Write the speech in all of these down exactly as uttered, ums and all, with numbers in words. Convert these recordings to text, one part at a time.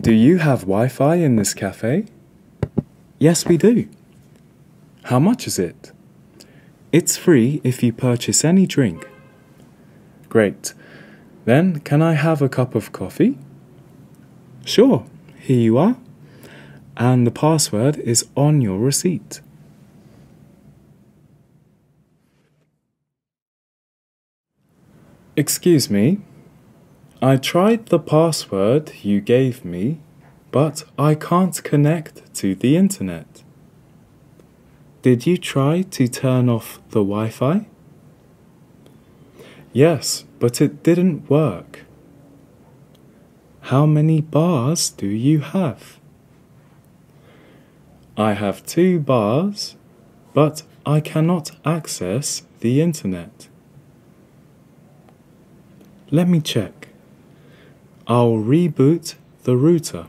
Do you have Wi-Fi in this cafe? Yes, we do. How much is it? It's free if you purchase any drink. Great. Then, can I have a cup of coffee? Sure, here you are. And the password is on your receipt. Excuse me. I tried the password you gave me, but I can't connect to the internet. Did you try to turn off the Wi-Fi? Yes, but it didn't work. How many bars do you have? I have two bars, but I cannot access the internet. Let me check. I'll reboot the router.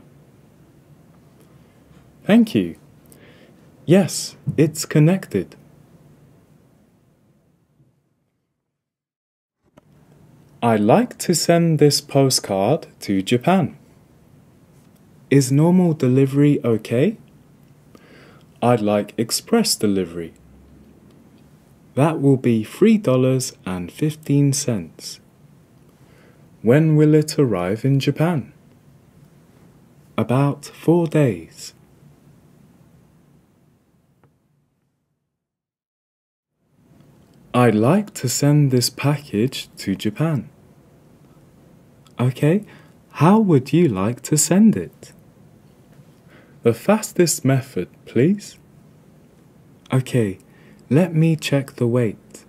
Thank you. Yes, it's connected. I'd like to send this postcard to Japan. Is normal delivery okay? I'd like express delivery. That will be three dollars and fifteen cents. When will it arrive in Japan? About four days. I'd like to send this package to Japan. Okay, how would you like to send it? The fastest method, please. Okay, let me check the weight.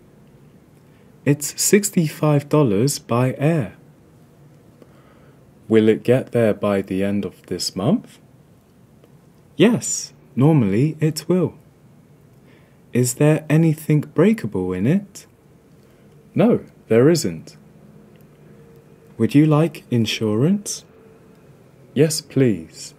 It's sixty-five dollars by air. Will it get there by the end of this month? Yes, normally it will. Is there anything breakable in it? No, there isn't. Would you like insurance? Yes, please.